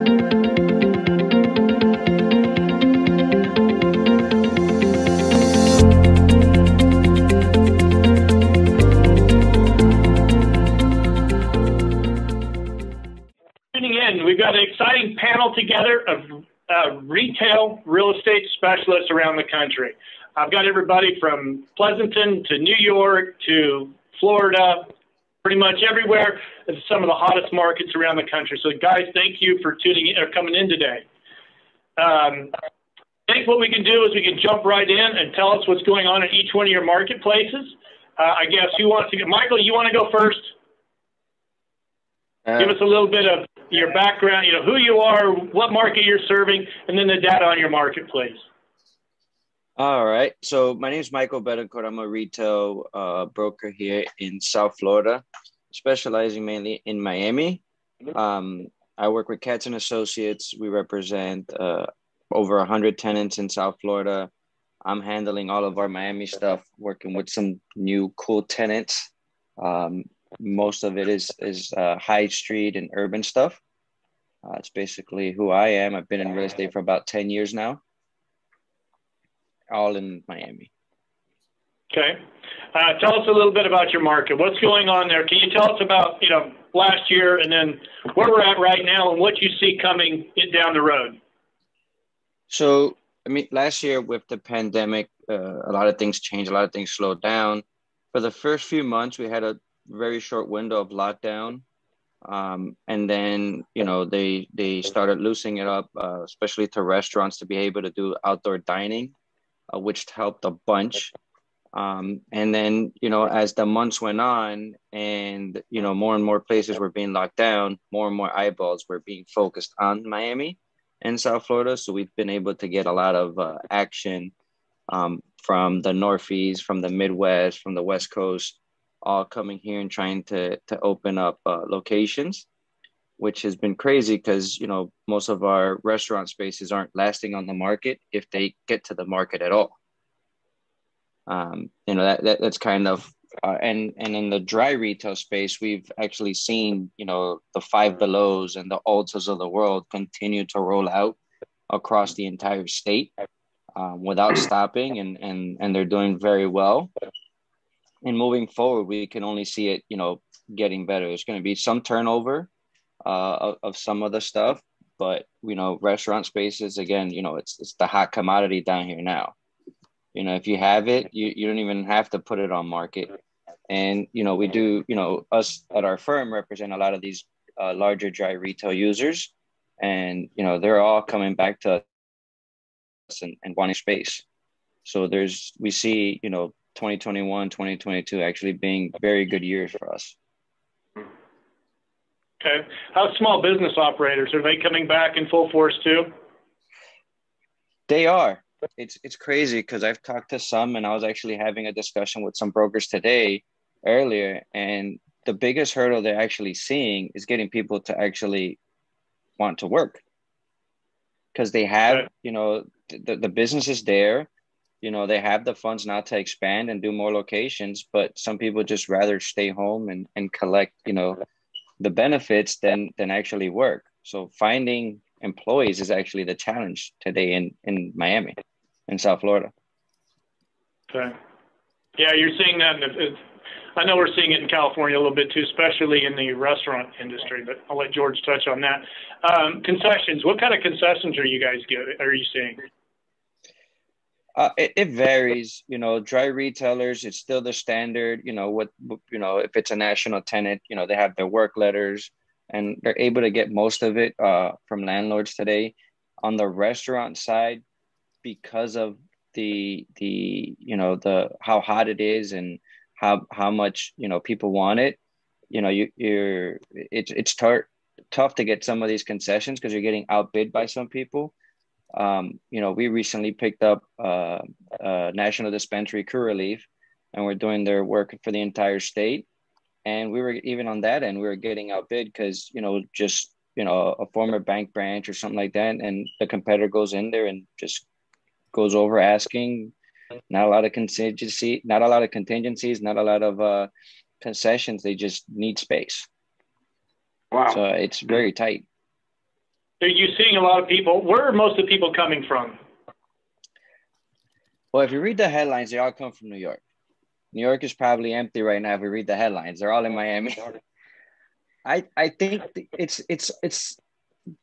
We've got an exciting panel together of retail real estate specialists around the country. I've got everybody from Pleasanton to New York to Florida, pretty much everywhere. It's some of the hottest markets around the country. So, guys, thank you for tuning in or coming in today. I think what we can do is we can jump right in and tell us what's going on in each one of your marketplaces. I guess who wants to go? Michael, you want to go first? Give us a little bit of your background, you know, who you are, what market you're serving, and then the data on your marketplace. All right. So my name is Michael Betancourt. I'm a retail broker here in South Florida, specializing mainly in Miami. I work with Katz and Associates. We represent over 100 tenants in South Florida. I'm handling all of our Miami stuff, working with some new cool tenants. Most of it is high street and urban stuff. It's basically who I am. I've been in real estate for about 10 years now, all in Miami. Okay. Tell us a little bit about your market. What's going on there? Can you tell us about, you know, last year and then where we're at right now and what you see coming down the road? So, I mean, last year with the pandemic, a lot of things changed. A lot of things slowed down. For the first few months, we had a very short window of lockdown. And then, you know, they started loosening it up, especially to restaurants to be able to do outdoor dining, which helped a bunch. And then, you know, as the months went on and, you know, more and more places were being locked down, more and more eyeballs were being focused on Miami and South Florida. So we've been able to get a lot of action from the Northeast, from the Midwest, from the West Coast, all coming here and trying to open up locations, which has been crazy because, you know, most of our restaurant spaces aren't lasting on the market if they get to the market at all. You know, that's kind of, and in the dry retail space, we've actually seen, you know, the Five Belows and the Ultas of the world continue to roll out across the entire state without stopping, and they're doing very well. And moving forward, we can only see it, you know, getting better. There's going to be some turnover of some of the stuff, but, you know, restaurant spaces, again, you know, it's the hot commodity down here now. You know, if you have it, you don't even have to put it on market. And, you know, we do, you know, us at our firm represent a lot of these larger dry retail users. And, you know, they're all coming back to us and wanting space. So we see, you know, 2021, 2022 actually being very good years for us. Okay. How's small business operators? Are they coming back in full force too? They are. It's crazy because I've talked to some, and I was actually having a discussion with some brokers today earlier, and the biggest hurdle they're actually seeing is getting people to actually want to work because they have, okay, you know, the business is there. You know, they have the funds now to expand and do more locations, but some people just rather stay home and collect, you know, the benefits than actually work. So finding employees is actually the challenge today in Miami and South Florida. Okay. Yeah, you're seeing that. I know we're seeing it in California a little bit too, especially in the restaurant industry, but I'll let George touch on that. Concessions. What kind of concessions are you guys getting? Are you seeing? It varies, you know, dry retailers, it's still the standard, you know, what, you know, if it's a national tenant, you know, they have their work letters and they're able to get most of it from landlords today. On the restaurant side, because of the you know, the, how hot it is and how much, you know, people want it, you know, it's tough to get some of these concessions because you're getting outbid by some people. You know, we recently picked up National Dispensary Pure Leaf, and we're doing their work for the entire state. And we were, even on that end, we were getting outbid because, you know, just, you know, a former bank branch or something like that. And the competitor goes in there and just goes over asking. Not a lot of contingencies, not a lot of concessions. They just need space. Wow. So it's very tight. Are you seeing a lot of people? Where are most of the people coming from? Well, if you read the headlines, they all come from New York. New York is probably empty right now. If we read the headlines, they're all in Miami. I think it's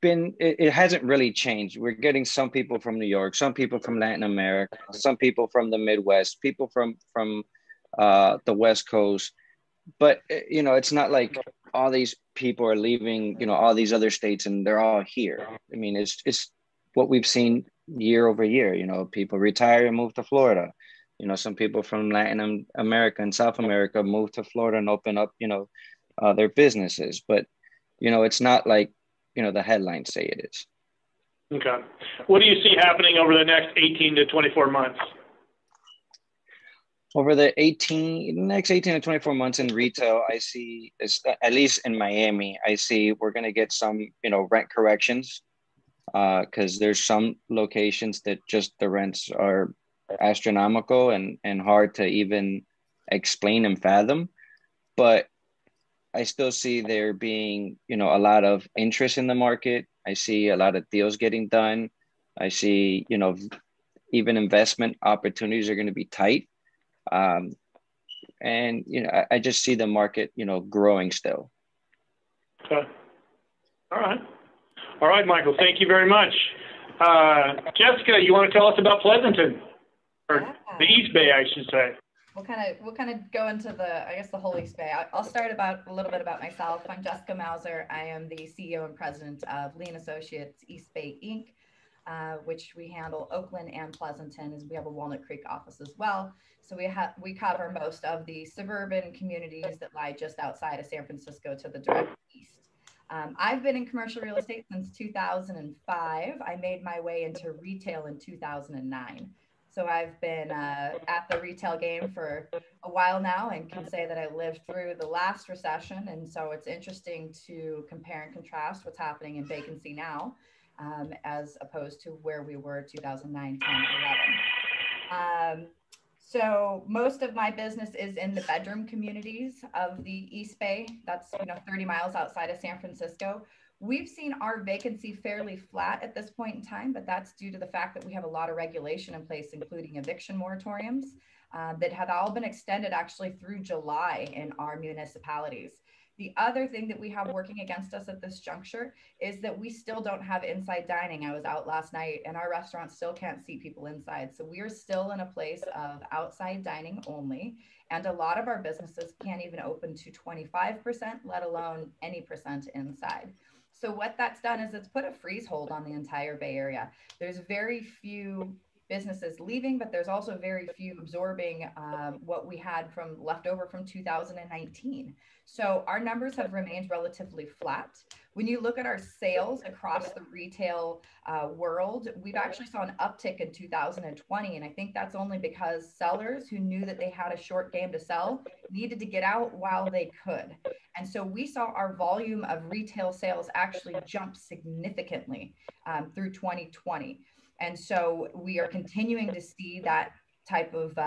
been, it hasn't really changed. We're getting some people from New York, some people from Latin America, some people from the Midwest, people from the West Coast. But, you know, it's not like all these people are leaving, you know, all these other states and they're all here. I mean, it's what we've seen year over year. You know, people retire and move to Florida. You know, some people from Latin America and South America move to Florida and open up, you know, their businesses. But, you know, it's not like, you know, the headlines say it is. Okay. What do you see happening over the next 18 to 24 months? Over the next 18 to 24 months in retail, I see, at least in Miami, I see we're going to get some, you know, rent corrections because there's some locations that just the rents are astronomical and hard to even explain and fathom. But I still see there being, you know, a lot of interest in the market. I see a lot of deals getting done. I see, you know, even investment opportunities are going to be tight. And, you know, I just see the market, you know, growing still. Okay. All right. All right, Michael, thank you very much. Jessica, you want to tell us about Pleasanton? Or the East Bay, I should say. We'll kind of go into the, I guess, the whole East Bay. I'll start a little bit about myself. I'm Jessica Mauser. I am the CEO and president of Lee Associates East Bay Inc., which we handle Oakland and Pleasanton, as we have a Walnut Creek office as well. So we cover most of the suburban communities that lie just outside of San Francisco to the direct east. I've been in commercial real estate since 2005. I made my way into retail in 2009. So I've been at the retail game for a while now and can say that I lived through the last recession. And so it's interesting to compare and contrast what's happening in vacancy now as opposed to where we were 2009, 10, 11. So most of my business is in the bedroom communities of the East Bay. That's, you know, 30 miles outside of San Francisco. We've seen our vacancy fairly flat at this point in time, but that's due to the fact that we have a lot of regulation in place, including eviction moratoriums that have all been extended actually through July in our municipalities. The other thing that we have working against us at this juncture is that we still don't have inside dining. I was out last night and our restaurants still can't seat people inside. So we are still in a place of outside dining only. And a lot of our businesses can't even open to 25%, let alone any percent inside. So what that's done is it's put a freeze hold on the entire Bay Area. There's very few businesses leaving, but there's also very few absorbing what we had from leftover from 2019. So our numbers have remained relatively flat. When you look at our sales across the retail world, we've actually saw an uptick in 2020. And I think that's only because sellers who knew that they had a short game to sell needed to get out while they could. And so we saw our volume of retail sales actually jump significantly through 2020. And so we are continuing to see that type of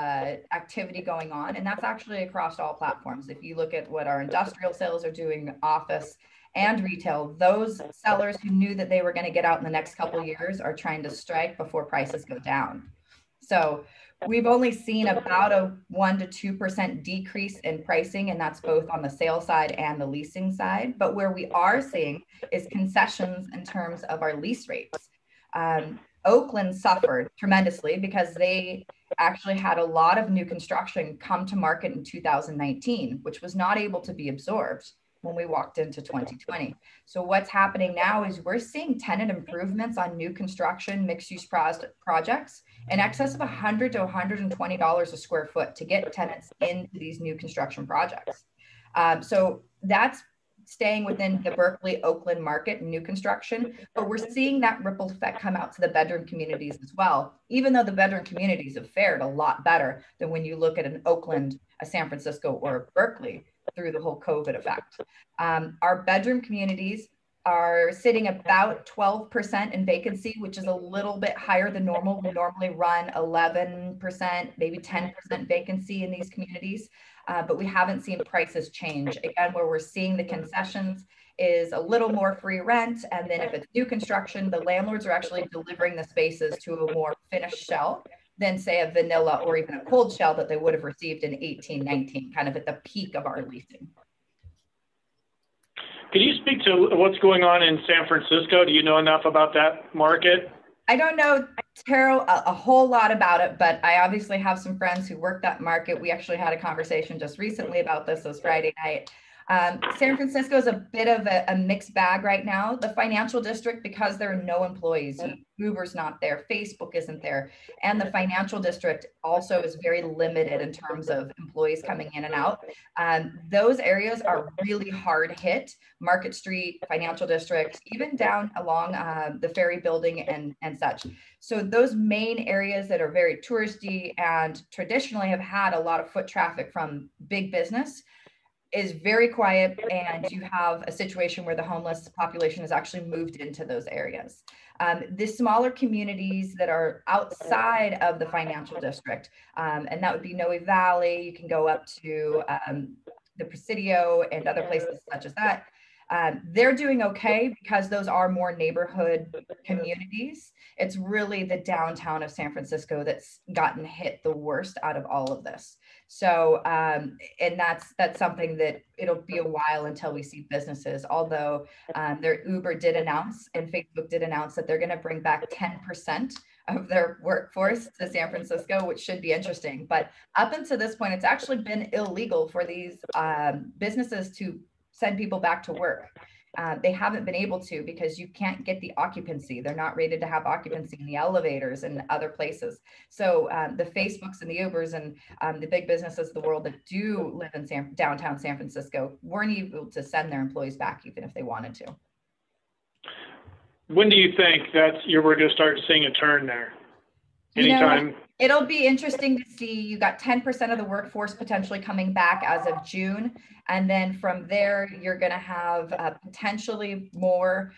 activity going on. And that's actually across all platforms. If you look at what our industrial sales are doing, office and retail, those sellers who knew that they were going to get out in the next couple of years are trying to strike before prices go down. So we've only seen about a 1% to 2% decrease in pricing, and that's both on the sale side and the leasing side. But where we are seeing is concessions in terms of our lease rates. Oakland suffered tremendously because they actually had a lot of new construction come to market in 2019, which was not able to be absorbed when we walked into 2020. So what's happening now is we're seeing tenant improvements on new construction, mixed-use projects in excess of $100 to $120 a square foot to get tenants into these new construction projects. So that's staying within the Berkeley, Oakland market and new construction, but we're seeing that ripple effect come out to the bedroom communities as well, even though the bedroom communities have fared a lot better than when you look at an Oakland, a San Francisco, or a Berkeley through the whole COVID effect. Our bedroom communities are sitting about 12% in vacancy, which is a little bit higher than normal. We normally run 11%, maybe 10% vacancy in these communities, but we haven't seen prices change. Again, where we're seeing the concessions is a little more free rent. And then if it's new construction, the landlords are actually delivering the spaces to a more finished shell than say a vanilla or even a cold shell that they would have received in 18, 19, kind of at the peak of our leasing. Could you speak to what's going on in San Francisco? Do you know enough about that market? I don't know a whole lot about it, but I obviously have some friends who work that market. We actually had a conversation just recently about this Friday night. San Francisco is a bit of a mixed bag right now. The financial district, because there are no employees, Uber's not there, Facebook isn't there, and the financial district also is very limited in terms of employees coming in and out. Those areas are really hard hit. Market Street, financial district, even down along the ferry building and such. So those main areas that are very touristy and traditionally have had a lot of foot traffic from big business is very quiet, and you have a situation where the homeless population has actually moved into those areas. The smaller communities that are outside of the financial district, and that would be Noe Valley, you can go up to the Presidio and other places such as that. They're doing okay because those are more neighborhood communities. It's really the downtown of San Francisco that's gotten hit the worst out of all of this. So, and that's something that it'll be a while until we see businesses, although their Uber did announce and Facebook did announce that they're going to bring back 10% of their workforce to San Francisco, which should be interesting. But up until this point, it's actually been illegal for these businesses to send people back to work. They haven't been able to because you can't get the occupancy. They're not rated to have occupancy in the elevators and other places. So the Facebooks and the Ubers and the big businesses of the world that do live in downtown San Francisco weren't able to send their employees back even if they wanted to. When do you think that we're going to start seeing a turn there? Anytime? You know, it'll be interesting to see. You got 10% of the workforce potentially coming back as of June. And then from there, you're going to have potentially more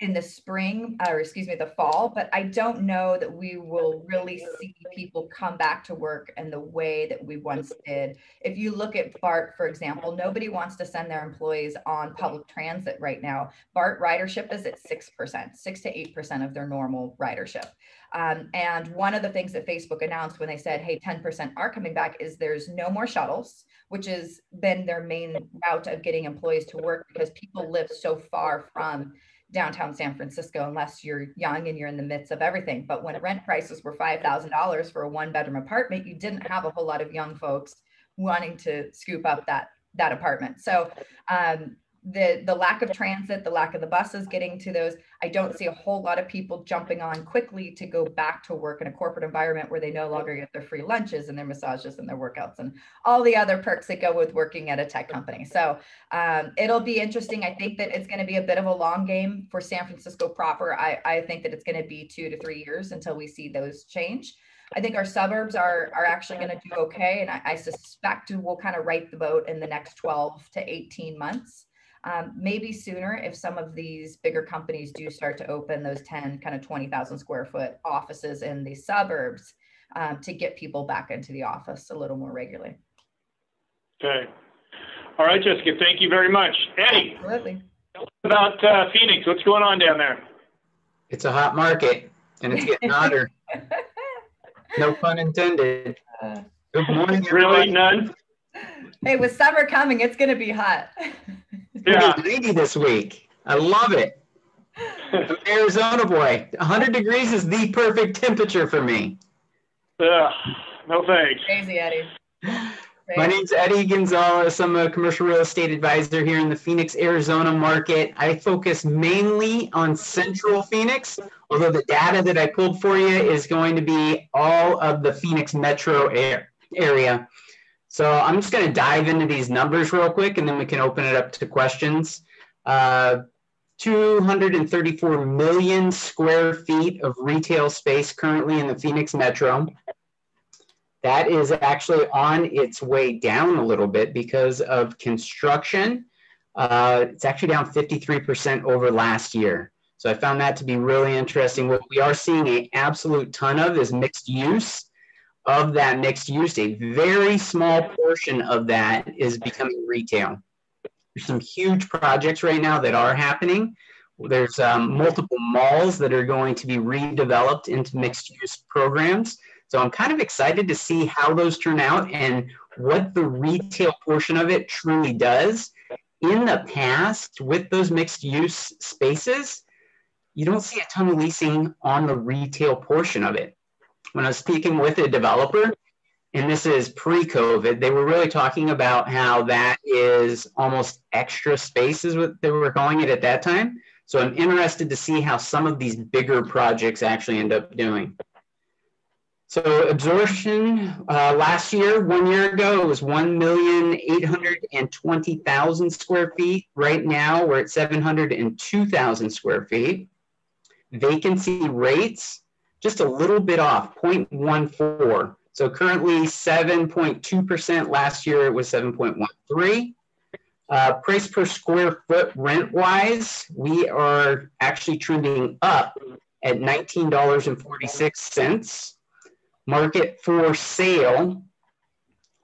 in the spring, or excuse me, the fall. But I don't know that we will really see people come back to work in the way that we once did. If you look at BART, for example, nobody wants to send their employees on public transit right now. BART ridership is at 6%, 6 to 8% of their normal ridership. And one of the things that Facebook announced when they said, hey, 10% are coming back is there's no more shuttles, which has been their main route of getting employees to work because people live so far from downtown San Francisco, unless you're young and you're in the midst of everything. But when rent prices were $5,000 for a one-bedroom apartment, you didn't have a whole lot of young folks wanting to scoop up that apartment. So the lack of transit, the lack of the buses getting to those, I don't see a whole lot of people jumping on quickly to go back to work in a corporate environment where they no longer get their free lunches and their massages and their workouts and all the other perks that go with working at a tech company. So it'll be interesting. I think that it's going to be a bit of a long game for San Francisco proper. I think that it's going to be 2 to 3 years until we see those change. I think our suburbs are actually going to do okay. And I suspect we'll kind of right the boat in the next 12 to 18 months. Maybe sooner if some of these bigger companies do start to open those 10 kind of 20,000 square foot offices in the suburbs to get people back into the office a little more regularly. Okay. All right, Jessica, thank you very much. Eddie, absolutely. Tell us about Phoenix. What's going on down there? It's a hot market and it's getting hotter. No pun intended. Good morning, everybody. Really, none? Hey, with summer coming, it's going to be hot. Yeah, lady this week. I love it. I'm Arizona boy. 100 degrees is the perfect temperature for me. No thanks. Crazy, Eddie. Crazy. My name's Eddie Gonzalez. I'm a commercial real estate advisor here in the Phoenix, Arizona market. I focus mainly on Central Phoenix, although the data that I pulled for you is going to be all of the Phoenix metro area. So I'm just going to dive into these numbers real quick, and then we can open it up to questions. 234 million square feet of retail space currently in the Phoenix metro. That is actually on its way down a little bit because of construction. It's actually down 53% over last year. So I found that to be really interesting. What we are seeing an absolute ton of is mixed use. Of that mixed use, a very small portion of that is becoming retail. There's some huge projects right now that are happening. There's multiple malls that are going to be redeveloped into mixed-use programs. So I'm kind of excited to see how those turn out and what the retail portion of it truly does. In the past, with those mixed-use spaces, you don't see a ton of leasing on the retail portion of it. When I was speaking with a developer, and this is pre-COVID, they were really talking about how that is almost extra space is what they were calling it at that time. So I'm interested to see how some of these bigger projects actually end up doing. So absorption last year, 1 year ago, it was 1,820,000 square feet. Right now, we're at 702,000 square feet. Vacancy rates, just a little bit off, 0.14. So currently 7.2%. Last year it was 7.13. Price per square foot rent-wise, we are actually trending up at $19.46. Market for sale,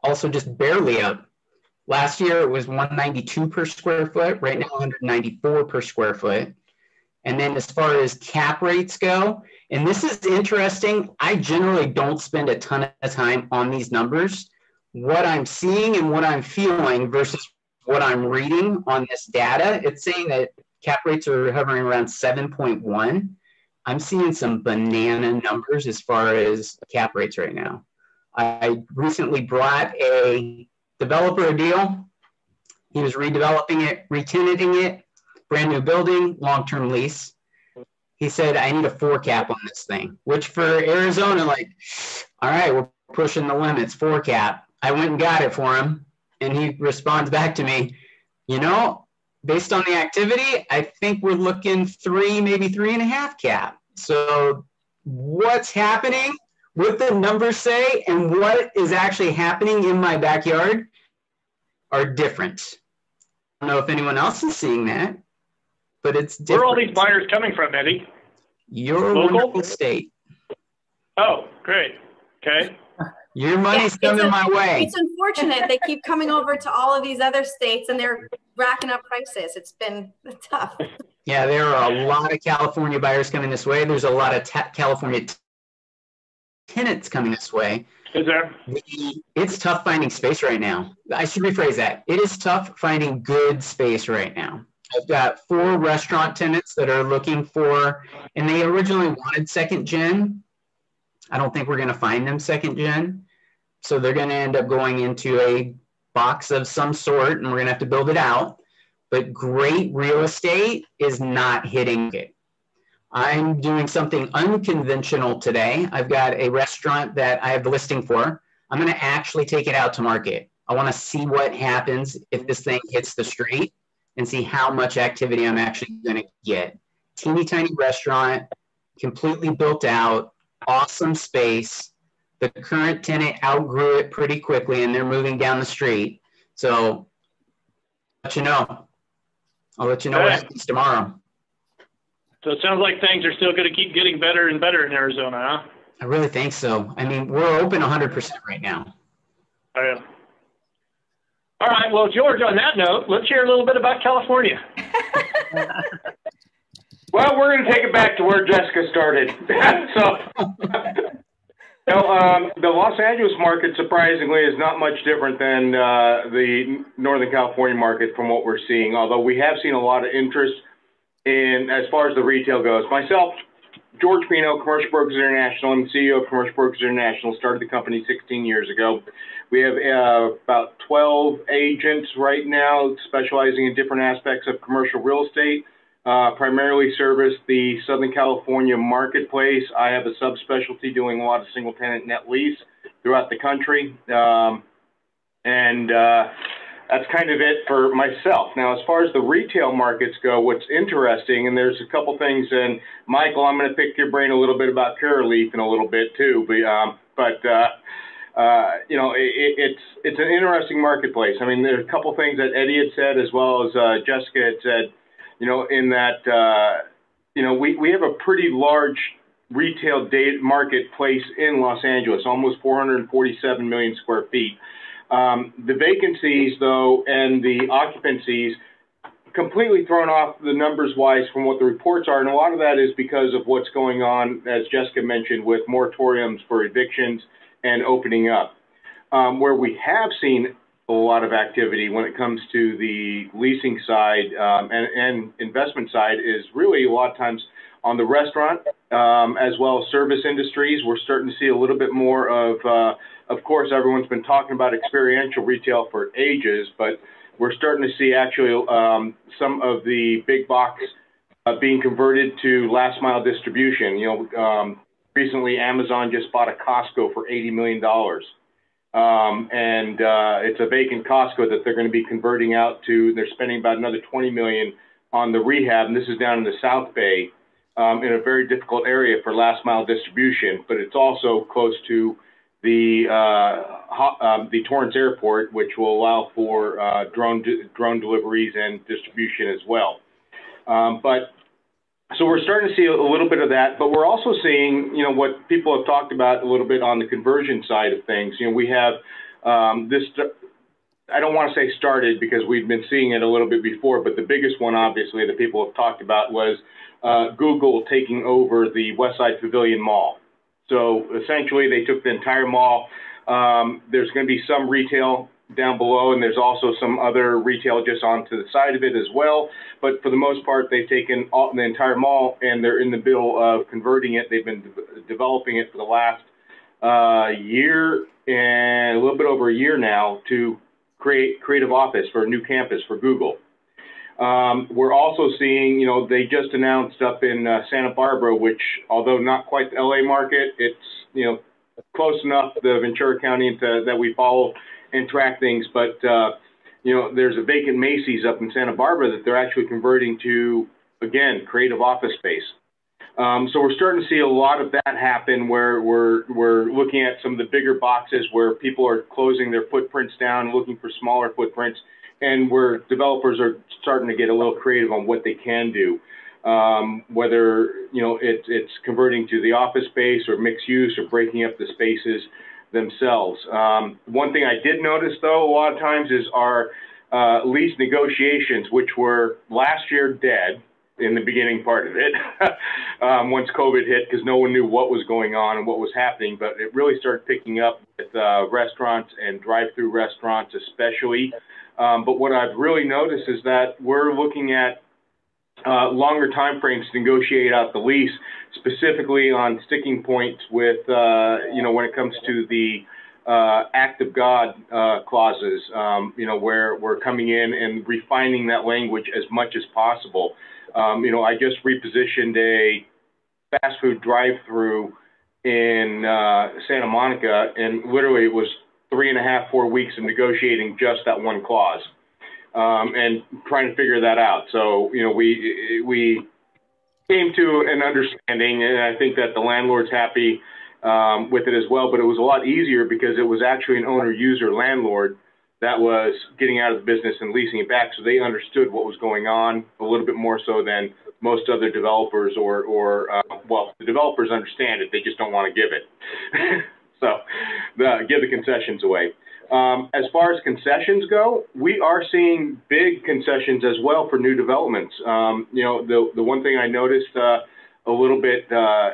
also just barely up. Last year it was 192 per square foot. Right now 194 per square foot. And then as far as cap rates go, and this is interesting, I generally don't spend a ton of time on these numbers. What I'm seeing and what I'm feeling versus what I'm reading on this data, it's saying that cap rates are hovering around 7.1. I'm seeing some banana numbers as far as cap rates right now. I recently brought a developer a deal. He was redeveloping it, re-tenanting it, brand new building, long-term lease. He said, I need a 4 cap on this thing, which for Arizona, like, all right, we're pushing the limits, 4 cap. I went and got it for him, and he responds back to me, you know, based on the activity, I think we're looking 3, maybe 3.5 cap. So what's happening, what the numbers say, and what is actually happening in my backyard are different. I don't know if anyone else is seeing that. But it's different. Where are all these buyers coming from, Eddie? Your local state. Oh, great. Okay. Your money's coming my way. It's unfortunate. They keep coming over to all of these other states and they're racking up prices. It's been tough. Yeah, there are a lot of California buyers coming this way. There's a lot of California tenants coming this way. Is there? It's tough finding space right now. I should rephrase that. It is tough finding good space right now. I've got 4 restaurant tenants that are looking for, and they originally wanted second gen. I don't think we're going to find them second gen. So they're going to end up going into a box of some sort, and we're going to have to build it out. But great real estate is not hitting it. I'm doing something unconventional today. I've got a restaurant that I have the listing for. I'm going to actually take it out to market. I want to see what happens if this thing hits the street, and see how much activity I'm actually gonna get. Teeny tiny restaurant, completely built out, awesome space. The current tenant outgrew it pretty quickly and they're moving down the street. So I'll let you know what happens tomorrow. So it sounds like things are still gonna keep getting better and better in Arizona, huh? I really think so. I mean, we're open 100% right now. Oh yeah. All right. Well, George, on that note, let's hear a little bit about California. Well, we're going to take it back to where Jessica started. So the Los Angeles market, surprisingly, is not much different than the Northern California market from what we're seeing, although we have seen a lot of interest in as far as the retail goes. Myself, George Pino, Commercial Brokers International, I'm CEO of Commercial Brokers International, started the company 16 years ago. We have about 12 agents right now specializing in different aspects of commercial real estate, primarily service the Southern California marketplace. I have a subspecialty doing a lot of single tenant net lease throughout the country. That's kind of it for myself. Now, as far as the retail markets go, what's interesting, and there's a couple things, and Michael, I'm going to pick your brain a little bit about Pure Leaf in a little bit too, it's an interesting marketplace. I mean, there are a couple things that Eddie had said as well as Jessica had said, you know, in that, we have a pretty large retail marketplace in Los Angeles, almost 447 million square feet. The vacancies, though, and the occupancies completely thrown off the numbers-wise from what the reports are, and a lot of that is because of what's going on, as Jessica mentioned, with moratoriums for evictions and opening up. Where we have seen a lot of activity when it comes to the leasing side and investment side is really a lot of times on the restaurant as well as service industries. We're starting to see a little bit more of course, everyone's been talking about experiential retail for ages, but we're starting to see actually some of the big box being converted to last mile distribution. You know, recently Amazon just bought a Costco for $80 million. It's a vacant Costco that they're going to be converting out to. They're spending about another $20 million on the rehab, and this is down in the South Bay in a very difficult area for last mile distribution, but it's also close to the Torrance Airport, which will allow for drone deliveries and distribution as well. So we're starting to see a little bit of that, but we're also seeing, you know, what people have talked about a little bit on the conversion side of things. You know, we have this, I don't want to say started because we've been seeing it a little bit before, but the biggest one, obviously, that people have talked about was Google taking over the Westside Pavilion Mall. So essentially, they took the entire mall. There's going to be some retail down below, and there's also some other retail just onto the side of it as well. But for the most part, they've taken the entire mall, and they're in the middle of converting it. They've been developing it for the last year and a little bit over a year now to create creative office for a new campus for Google. We're also seeing, you know, they just announced up in Santa Barbara, which, although not quite the LA market, it's, you know, close enough, the Ventura County that we follow and track things. But, you know, there's a vacant Macy's up in Santa Barbara that they're actually converting to, again, creative office space. So we're starting to see a lot of that happen where we're looking at some of the bigger boxes where people are closing their footprints down, looking for smaller footprints, and where developers are starting to get a little creative on what they can do, whether, you know, it's converting to the office space or mixed use or breaking up the spaces themselves. One thing I did notice, though, a lot of times is our lease negotiations, which were last year dead in the beginning part of it, once COVID hit, because no one knew what was going on and what was happening, but it really started picking up with restaurants and drive-through restaurants especially. But what I've really noticed is that we're looking at longer time frames to negotiate out the lease, specifically on sticking points with, you know, when it comes to the act of God clauses, you know, where we're coming in and refining that language as much as possible. You know, I just repositioned a fast food drive-through in Santa Monica, and literally it was 3.5, 4 weeks of negotiating just that one clause, and trying to figure that out. So, you know, we came to an understanding, and I think that the landlord's happy with it as well, but it was a lot easier because it was actually an owner-user landlord that was getting out of the business and leasing it back, so they understood what was going on a little bit more so than most other developers or well, the developers understand it, they just don't want to give it. So give the concessions away. As far as concessions go, we are seeing big concessions as well for new developments. You know, the one thing I noticed a little bit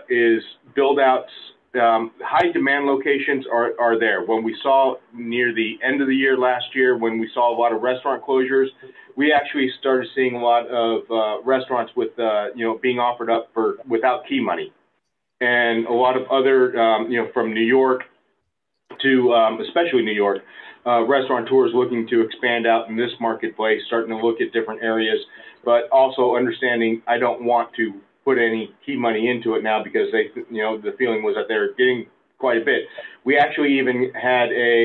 is build-outs. High demand locations are there. When we saw near the end of the year last year, when we saw a lot of restaurant closures, we actually started seeing a lot of restaurants with, you know, being offered up for without key money. And a lot of other, you know, from New York to especially New York, restaurateurs looking to expand out in this marketplace, starting to look at different areas, but also understanding I don't want to put any key money into it now because they, you know, the feeling was that they're getting quite a bit. We actually even had a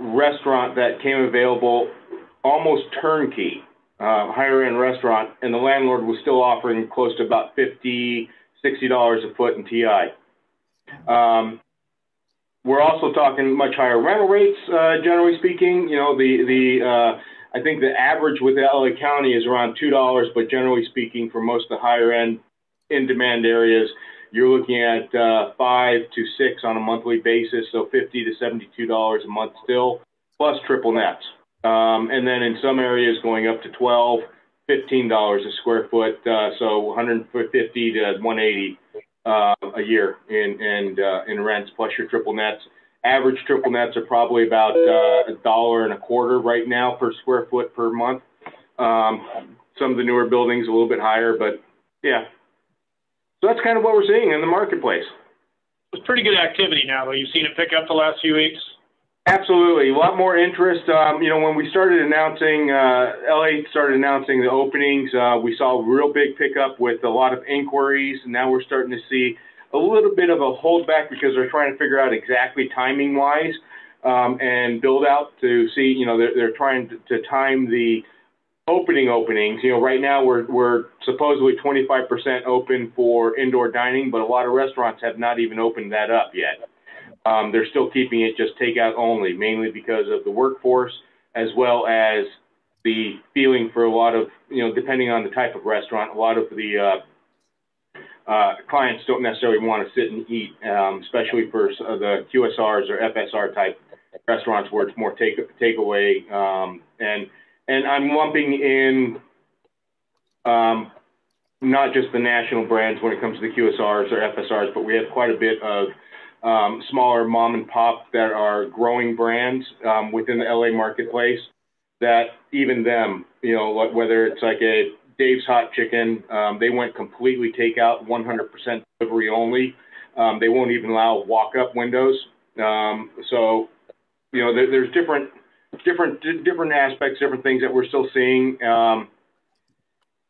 restaurant that came available almost turnkey. Higher-end restaurant, and the landlord was still offering close to about $50, $60 a foot in TI. We're also talking much higher rental rates, generally speaking. You know, I think the average with LA County is around $2, but generally speaking, for most of the higher-end in-demand areas, you're looking at $5 to $6 on a monthly basis, so $50 to $72 a month still, plus triple nets. And then in some areas going up to $12, $15 a square foot, so $150 to $180 a year in rents, plus your triple nets. Average triple nets are probably about $1.25 right now per square foot per month. Some of the newer buildings a little bit higher, but yeah. So that's kind of what we're seeing in the marketplace. It's pretty good activity now, though. You've seen it pick up the last few weeks? Absolutely. A lot more interest. You know, when we started announcing, LA started announcing the openings, we saw a real big pickup with a lot of inquiries, and now we're starting to see a little bit of a holdback because they're trying to figure out exactly timing-wise and build out to see, you know, they're trying to time the openings. You know, right now we're supposedly 25% open for indoor dining, but a lot of restaurants have not even opened that up yet. They're still keeping it just takeout only, mainly because of the workforce as well as the feeling for a lot of, you know, depending on the type of restaurant, a lot of the clients don't necessarily want to sit and eat, especially for the QSRs or FSR type restaurants where it's more takeaway. And I'm lumping in not just the national brands when it comes to the QSRs or FSRs, but we have quite a bit of smaller mom and pop that are growing brands within the LA marketplace that even them, you know, whether it's like a Dave's Hot Chicken, they went completely takeout, 100% delivery only. They won't even allow walk-up windows. So, you know, there's different aspects, different things that we're still seeing.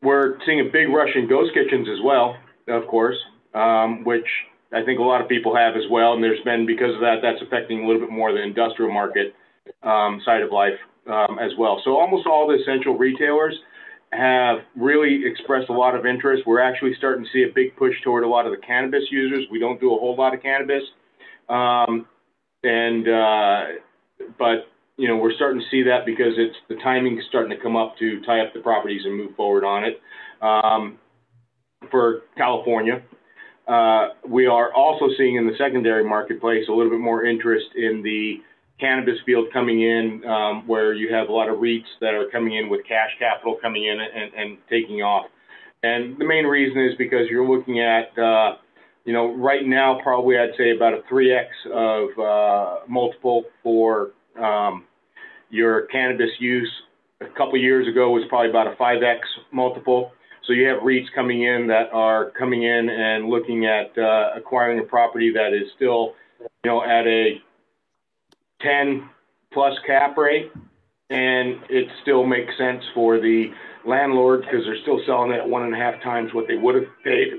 We're seeing a big rush in ghost kitchens as well, of course, which I think a lot of people have as well. And there's been, because of that, that's affecting a little bit more the industrial market side of life as well. So almost all the essential retailers have really expressed a lot of interest. We're actually starting to see a big push toward a lot of the cannabis users. We don't do a whole lot of cannabis. But you know, we're starting to see that because it's the timing is starting to come up to tie up the properties and move forward on it. For California, we are also seeing in the secondary marketplace a little bit more interest in the cannabis field coming in, where you have a lot of REITs that are coming in with cash capital coming in and taking off. And the main reason is because you're looking at, you know, right now probably I'd say about a 3x of multiple for your cannabis use. A couple years ago was probably about a 5x multiple. So you have REITs coming in that are coming in and looking at acquiring a property that is still, you know, at a 10 plus cap rate, and it still makes sense for the landlord because they're still selling it at 1.5 times what they would have paid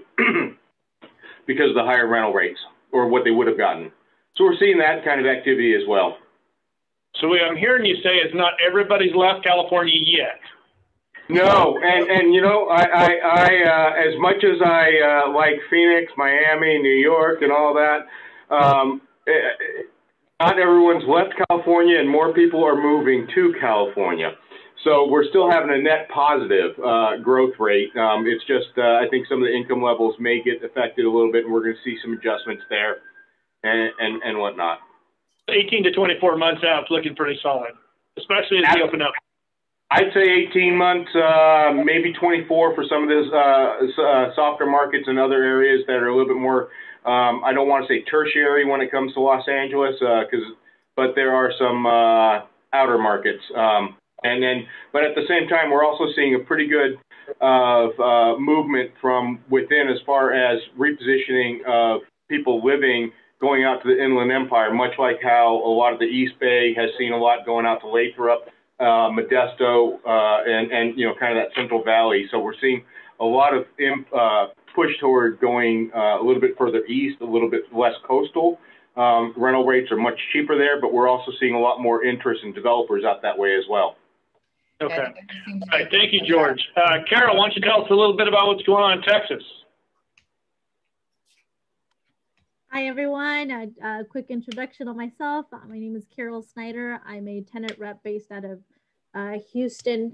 because of the higher rental rates or what they would have gotten. So we're seeing that kind of activity as well. So I'm hearing you say it's not everybody's left California yet. No, and you know, I as much as I like Phoenix, Miami, New York, and all that, not everyone's left California, and more people are moving to California. So we're still having a net positive growth rate. It's just I think some of the income levels may get affected a little bit, and we're going to see some adjustments there and whatnot. 18 to 24 months out, it's looking pretty solid, especially as we open up. I'd say 18 months, maybe 24 for some of those softer markets and other areas that are a little bit more, I don't want to say tertiary when it comes to Los Angeles, but there are some outer markets. But at the same time, we're also seeing a pretty good movement from within as far as repositioning of people living going out to the Inland Empire, much like how a lot of the East Bay has seen a lot going out to Lathrop, Modesto, and you know, kind of that Central Valley. So we're seeing a lot of push toward going a little bit further east, a little bit less coastal. Rental rates are much cheaper there, but we're also seeing a lot more interest in developers out that way as well. Okay. All right. Thank you, George. Karol, why don't you tell us a little bit about what's going on in Texas? Hi, everyone. A quick introduction on myself. My name is Karol Snyder. I'm a tenant rep based out of Houston.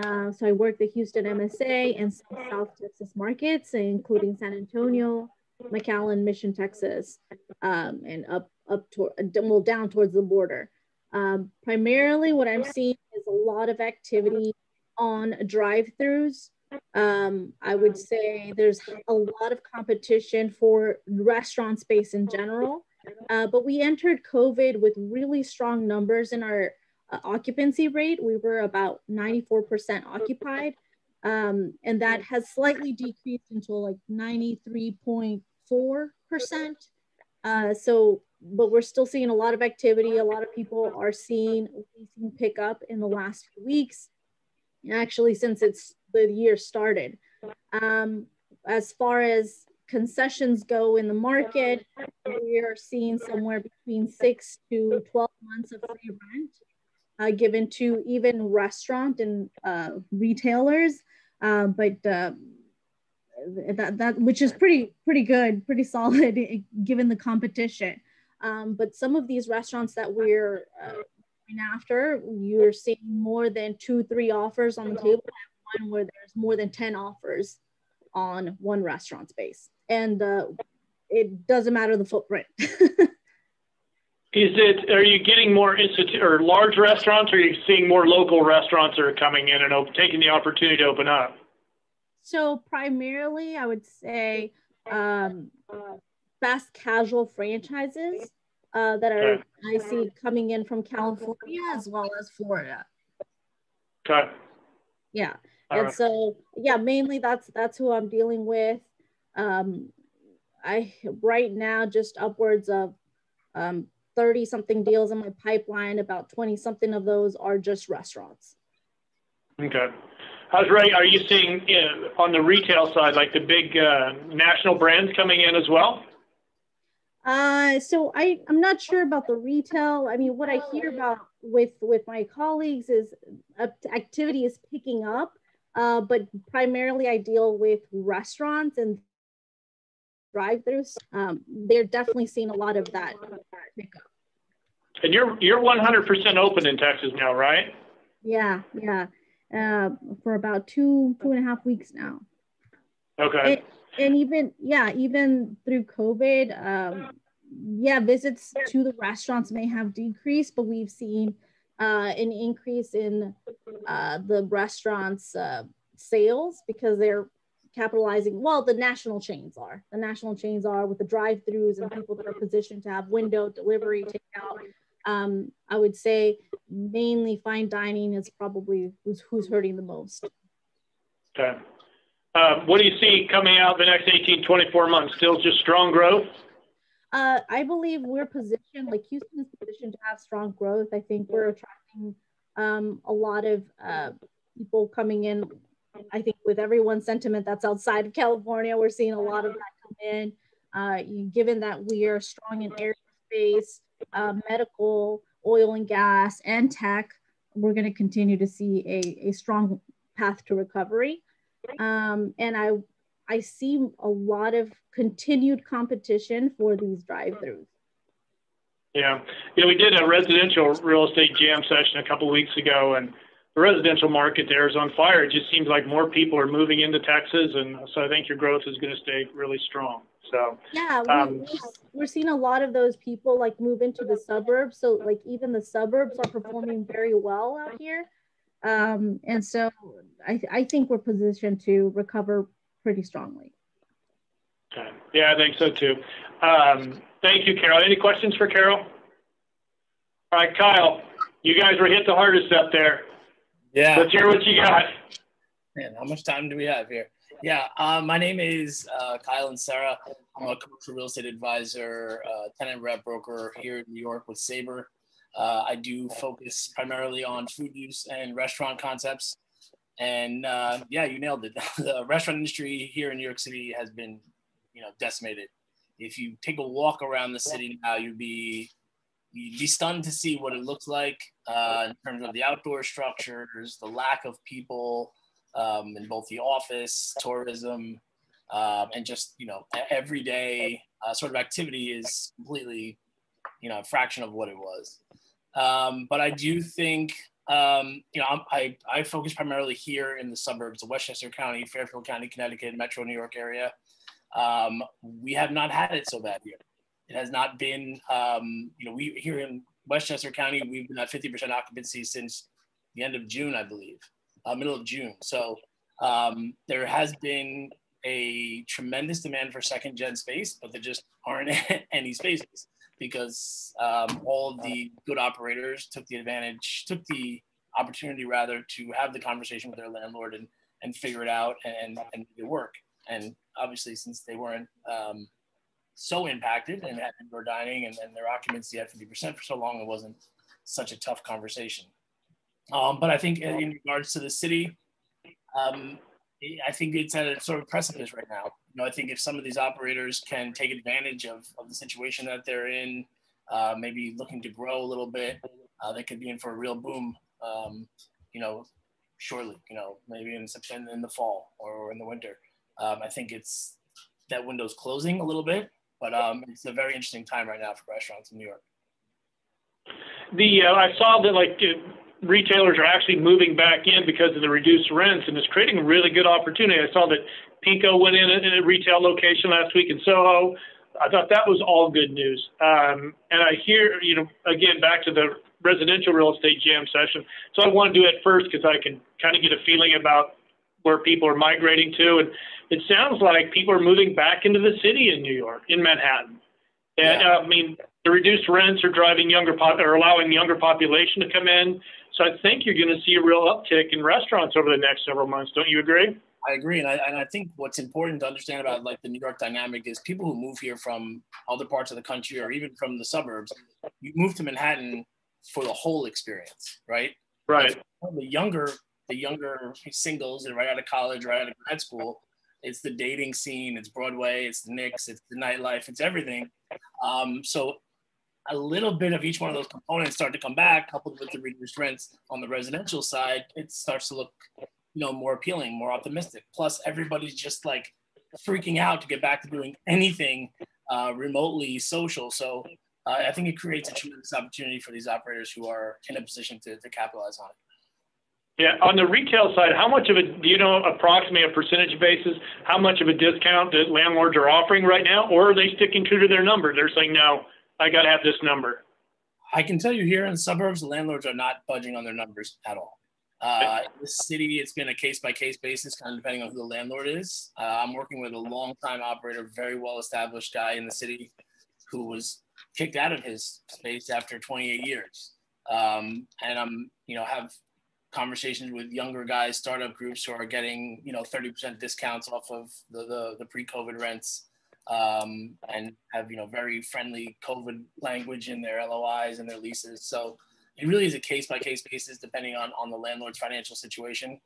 So I work the Houston MSA and some South Texas markets, including San Antonio, McAllen, Mission, Texas, and up toward, well, down towards the border. Primarily what I'm seeing is a lot of activity on drive-throughs. I would say there's a lot of competition for restaurant space in general, but we entered COVID with really strong numbers in our occupancy rate. We were about 94% occupied, and that has slightly decreased until like 93.4%. But we're still seeing a lot of activity. A lot of people are seeing leasing pick up in the last few weeks, actually since the year started. As far as concessions go in the market, we are seeing somewhere between 6 to 12 months of free rent given to even restaurant and retailers, but which is pretty good, pretty solid given the competition. But some of these restaurants that we're going after, you're seeing more than 2-3 offers on the table, and one where there's more than 10 offers on one restaurant space. And it doesn't matter the footprint. Are you getting more or large restaurants, or are you seeing more local restaurants that are coming in and taking the opportunity to open up? So primarily, I would say fast casual franchises that are I see coming in from California as well as Florida. Okay. Yeah, so yeah, mainly that's who I'm dealing with. I right now just upwards of 30 something deals in my pipeline. About 20 something of those are just restaurants. Okay. Are you seeing on the retail side, like the big national brands coming in as well? So I'm not sure about the retail. I mean, what I hear about with my colleagues is activity is picking up, but primarily I deal with restaurants and drive-thrus. They're definitely seeing a lot of that pickup. And you're 100% open in Texas now, right? Yeah. For about two and a half weeks now. Okay. And even through COVID, visits to the restaurants may have decreased, but we've seen an increase in the restaurants' sales because they're capitalizing. Well, the national chains are with the drive-throughs and people that are positioned to have window delivery, takeout. I would say mainly fine dining is probably who's hurting the most. Okay. What do you see coming out the next 18, 24 months? Still just strong growth? I believe we're positioned, like Houston's positioned to have strong growth. I think we're attracting a lot of people coming in. I think with everyone's sentiment that's outside of California, we're seeing a lot of that come in. Given that we are strong in aerospace, medical, oil and gas, and tech, we're going to continue to see a strong path to recovery. And I see a lot of continued competition for these drive-throughs. Yeah. You know, we did a residential real estate jam session a couple of weeks ago, and the residential market there is on fire. It just seems like more people are moving into Texas, and so I think your growth is going to stay really strong. So yeah, we're seeing a lot of those people like move into the suburbs. So like even the suburbs are performing very well out here. And so I think we're positioned to recover pretty strongly. Okay. Yeah, I think so too. Thank you, Karol. Any questions for Karol? All right, Kyle, you guys were hit the hardest up there. Yeah. Let's hear what you got. Man, how much time do we have here? Yeah, my name is Kyle Inserra. I'm a commercial real estate advisor, tenant rep broker here in New York with Sabre. I do focus primarily on food use and restaurant concepts. And yeah, you nailed it. The restaurant industry here in New York City has been, decimated. If you take a walk around the city now, you'd be stunned to see what it looks like in terms of the outdoor structures, the lack of people in both the office, tourism, and just, everyday sort of activity is completely a fraction of what it was. But I do think, I focus primarily here in the suburbs of Westchester County, Fairfield County, Connecticut, Metro New York area. We have not had it so bad here. It has not been, you know, we here in Westchester County, we've been at 50% occupancy since the end of June, I believe, middle of June. So there has been a tremendous demand for second gen space, but there just aren't any spaces because all of the good operators took the opportunity rather to have the conversation with their landlord and figure it out and make it work. And obviously since they weren't so impacted and had indoor dining and their occupancy at 50% for so long, it wasn't such a tough conversation. But I think in regards to the city, I think it's at a sort of precipice right now. You know, I think if some of these operators can take advantage of the situation that they're in, maybe looking to grow a little bit, they could be in for a real boom, you know, shortly, you know, maybe in September, in the fall or in the winter. I think it's, that window's closing a little bit, but it's a very interesting time right now for restaurants in New York. I saw that like retailers are actually moving back in because of the reduced rents, and it's creating a really good opportunity. I saw that Pico went in a retail location last week in Soho. I thought that was all good news. And I hear, you know, again, back to the residential real estate jam session. So I want to do it first because I can kind of get a feeling about where people are migrating to. And it sounds like people are moving back into the city in New York, in Manhattan. And yeah. I mean, the reduced rents are driving allowing younger population to come in. So I think you're going to see a real uptick in restaurants over the next several months. Don't you agree? I agree. And I think what's important to understand about like the New York dynamic is people who move here from other parts of the country or even from the suburbs, you move to Manhattan for the whole experience, right? Right. The younger singles and right out of college, right out of grad school, it's the dating scene, it's Broadway, it's the Knicks, it's the nightlife, it's everything. So a little bit of each one of those components start to come back, coupled with the reduced rents on the residential side, it starts to look, you know, more appealing, more optimistic. Plus everybody's just like freaking out to get back to doing anything remotely social. So I think it creates a tremendous opportunity for these operators who are in a position to capitalize on it. Yeah, on the retail side, how much of a, do you know, approximately a percentage basis, how much of a discount that landlords are offering right now, or are they sticking true to their number? They're saying, no, I got to have this number. I can tell you here in the suburbs, the landlords are not budging on their numbers at all. In the city, it's been a case-by-case basis, kind of depending on who the landlord is. I'm working with a long-time operator, very well-established guy in the city who was kicked out of his space after 28 years. And I'm, you know, have conversations with younger guys, startup groups who are getting, you know, 30% discounts off of the pre-COVID rents, and have, you know, very friendly COVID language in their LOIs and their leases. So it really is a case-by-case basis depending on the landlord's financial situation.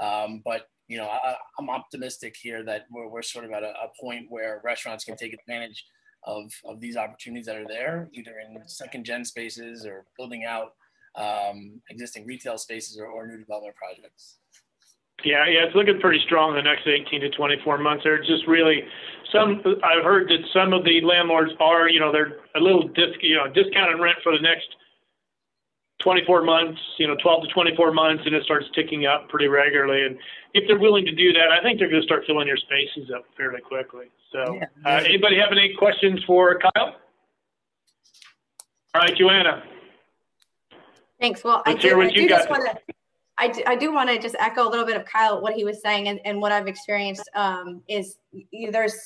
But, you know, I'm optimistic here that we're sort of at a point where restaurants can take advantage of these opportunities that are there, either in second-gen spaces or building out existing retail spaces or new development projects. Yeah, it's looking pretty strong the next 18 to 24 months. There's just really some, I've heard that some of the landlords are, you know, they're a little discounted rent for the next 24 months, you know, 12 to 24 months, and it starts ticking up pretty regularly. And if they're willing to do that, I think they're going to start filling your spaces up fairly quickly. So yeah. Anybody have any questions for Kyle? All right, Joanna. Thanks. Well, I do want to just echo a little bit of Kyle, what he was saying, and what I've experienced is there's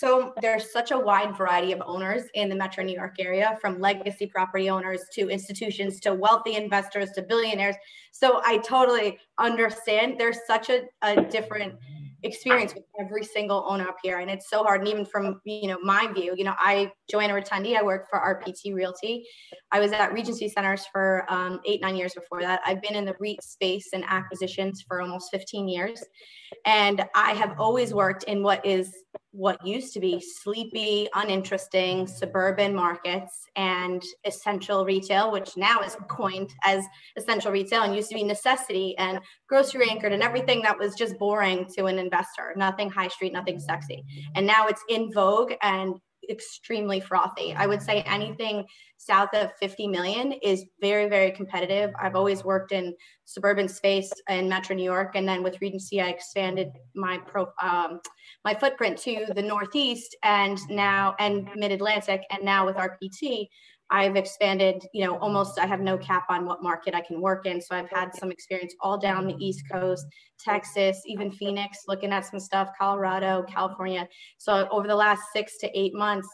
such a wide variety of owners in the Metro New York area, from legacy property owners to institutions, to wealthy investors, to billionaires. So I totally understand there's such a different experience with every single owner up here. And it's so hard. And even from, you know, my view, you know, Joanna Rotonde, I work for RPT Realty. I was at Regency Centers for 8-9 years before that. I've been in the REIT space and acquisitions for almost 15 years. And I have always worked in what used to be sleepy, uninteresting suburban markets and essential retail, which now is coined as essential retail and used to be necessity and grocery anchored and everything that was just boring to an investor, nothing high street, nothing sexy. And now it's in vogue and extremely frothy. I would say anything south of 50 million is very, very competitive. I've always worked in suburban space in Metro New York. And then with Regency, I expanded my my footprint to the Northeast and now and Mid-Atlantic. And now with RPT, I've expanded, you know, almost, I have no cap on what market I can work in. So I've had some experience all down the East Coast, Texas, even Phoenix, looking at some stuff, Colorado, California. So over the last 6 to 8 months,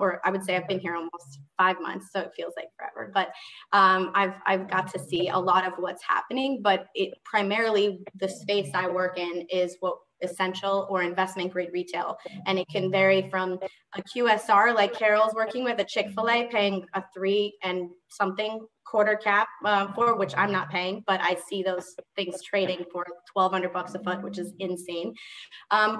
or I would say I've been here almost 5 months, so it feels like forever, but I've got to see a lot of what's happening, but it primarily the space I work in is what essential or investment grade retail. And it can vary from a QSR like Karol's working with, a Chick-fil-A paying a 3 and something quarter cap for, which I'm not paying, but I see those things trading for $1,200 a foot, which is insane,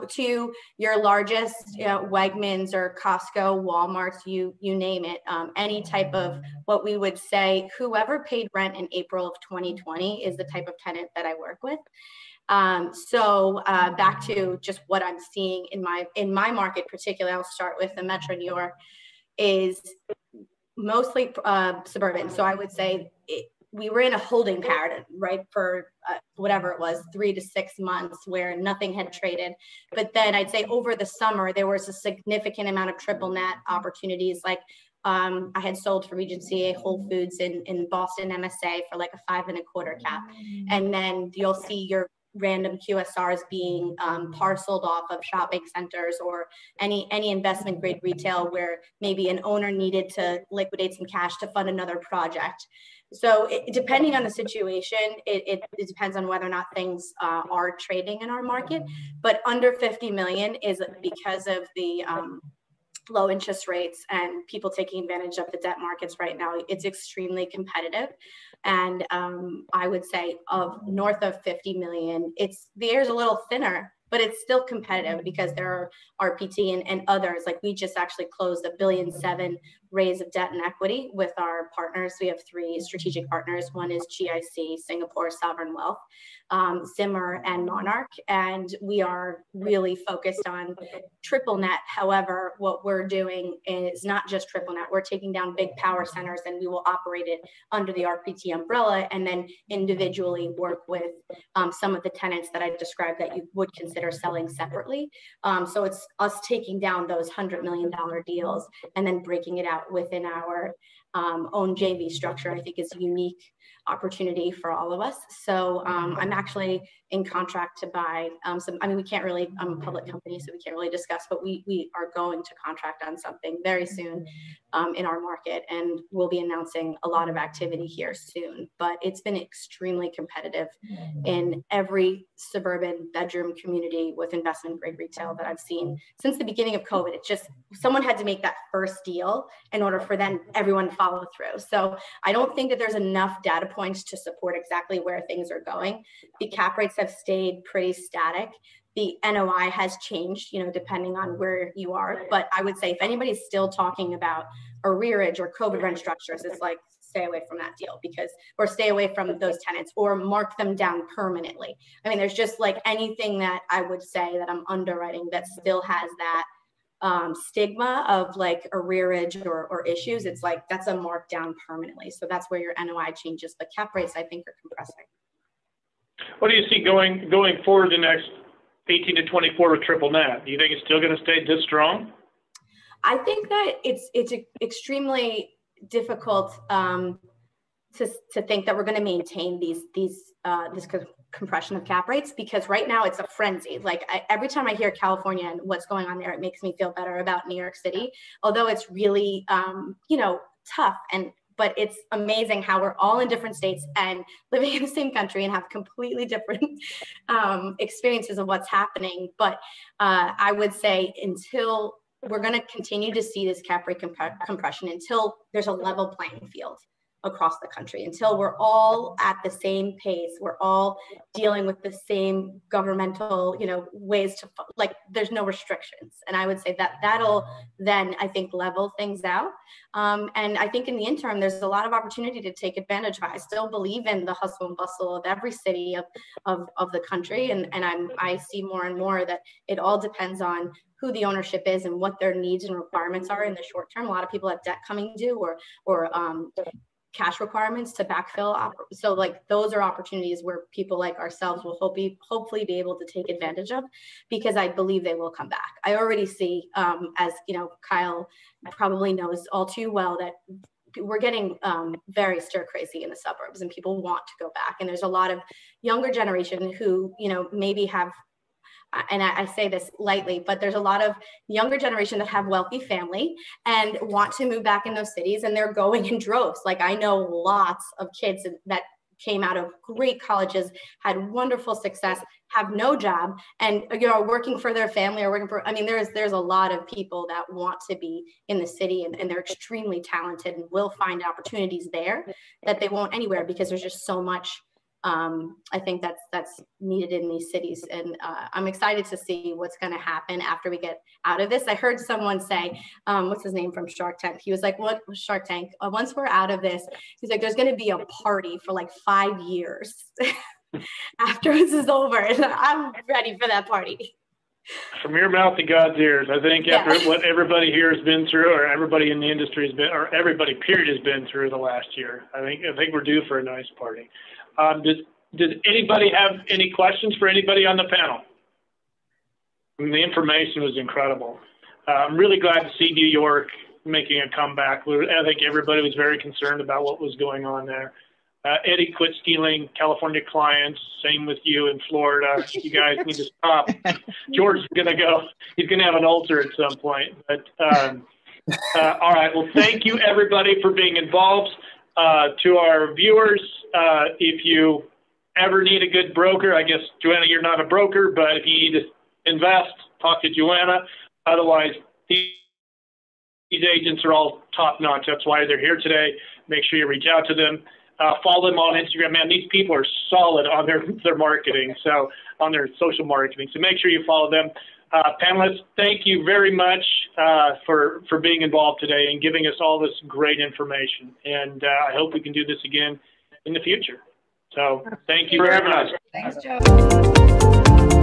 to your largest, you know, Wegmans or Costco, Walmart's, you name it, any type of what we would say, whoever paid rent in April of 2020 is the type of tenant that I work with. So back to just what I'm seeing in my market, particularly, I'll start with the Metro New York, is mostly suburban. So I would say we were in a holding pattern, right, for whatever it was, 3 to 6 months where nothing had traded. But then I'd say over the summer, there was a significant amount of triple net opportunities. Like I had sold for Regency a Whole Foods in Boston MSA for like a 5 and a quarter cap. And then you'll see your random QSRs being parceled off of shopping centers or any investment grade retail where maybe an owner needed to liquidate some cash to fund another project. So depending on the situation, it depends on whether or not things are trading in our market. But under 50 million is because of the low interest rates and people taking advantage of the debt markets right now. It's extremely competitive. And I would say of north of 50 million, the air's a little thinner, but it's still competitive because there are RPT and others. Like we just actually closed $1.7 billion raise of debt and equity with our partners. We have 3 strategic partners. One is GIC, Singapore Sovereign Wealth, Zimmer, and Monarch. And we are really focused on triple net. However, what we're doing is not just triple net. We're taking down big power centers and we will operate it under the RPT umbrella and then individually work with some of the tenants that I described that you would consider that are selling separately. So it's us taking down those $100 million deals and then breaking it out within our own JV structure. I think is a unique opportunity for all of us. So I'm actually in contract to buy some, I mean, we can't really, I'm a public company, so we can't really discuss, but we are going to contract on something very soon in our market, and we'll be announcing a lot of activity here soon. But it's been extremely competitive in every suburban bedroom community with investment grade retail that I've seen since the beginning of COVID. It's just someone had to make that first deal in order for then everyone to follow through. So I don't think that there's enough data points to support exactly where things are going. The cap rates have stayed pretty static. The NOI has changed, you know, depending on where you are. But I would say if anybody's still talking about arrearage or COVID rent structures, it's like, stay away from that deal because, or stay away from those tenants or mark them down permanently. I mean, there's just like anything that I would say that I'm underwriting that still has that stigma of like arrearage or issues. It's like, that's a markdown permanently. So that's where your NOI changes. The cap rates, I think, are compressing. What do you see going forward the next 18 to 24 with triple net? Do you think it's still going to stay this strong? I think that it's extremely difficult to think that we're going to maintain this compression of cap rates, because right now it's a frenzy. Like every time I hear California and what's going on there, it makes me feel better about New York City, although it's really, you know, tough. But it's amazing how we're all in different states and living in the same country and have completely different experiences of what's happening. But I would say until we're going to continue to see this cap rate compression until there's a level playing field. across the country until we're all at the same pace. We're all dealing with the same governmental, ways to, there's no restrictions. And I would say that that'll then, I think, level things out. And I think in the interim, there's a lot of opportunity to take advantage of. I still believe in the hustle and bustle of every city of the country. And I see more and more that it all depends on who the ownership is and what their needs and requirements are in the short term. A lot of people have debt coming due or cash requirements to backfill. So those are opportunities where people like ourselves will hopefully be able to take advantage of, because I believe they will come back. I already see, as Kyle probably knows all too well, that we're getting very stir crazy in the suburbs and people want to go back. And there's a lot of younger generation who, maybe have, and I say this lightly, but there's a lot of younger generation that have wealthy family and want to move back in those cities, and they're going in droves. I know lots of kids that came out of great colleges, had wonderful success, have no job, and working for their family or working for, there's a lot of people that want to be in the city, and they're extremely talented and will find opportunities there that they won't anywhere, because there's just so much. I think that's needed in these cities, and I'm excited to see what's going to happen after we get out of this. I heard someone say, what's his name from Shark Tank? He was like, "What Shark Tank? Once we're out of this," he's like, "there's going to be a party for 5 years after this is over," and I'm ready for that party. From your mouth to God's ears. I think after what everybody here has been through, or everybody in the industry has been, or everybody period has been through the last year, I think we're due for a nice party. Does anybody have any questions for anybody on the panel? The information was incredible. I'm really glad to see New York making a comeback. I think everybody was very concerned about what was going on there. Eddie quit stealing California clients. Same with you in Florida. You guys need to stop. George is going to go. He's going to have an ulcer at some point. But all right. Well, thank you, everybody, for being involved. To our viewers, if you ever need a good broker, I guess, Joanna, you're not a broker, but if you need to invest, talk to Joanna. Otherwise, these agents are all top-notch. That's why they're here today. Make sure you reach out to them. Follow them on Instagram. Man, these people are solid on their marketing, so on their social marketing. So make sure you follow them. Panelists, thank you very much for being involved today and giving us all this great information. And I hope we can do this again in the future. So thank you very much. Thanks, Joe.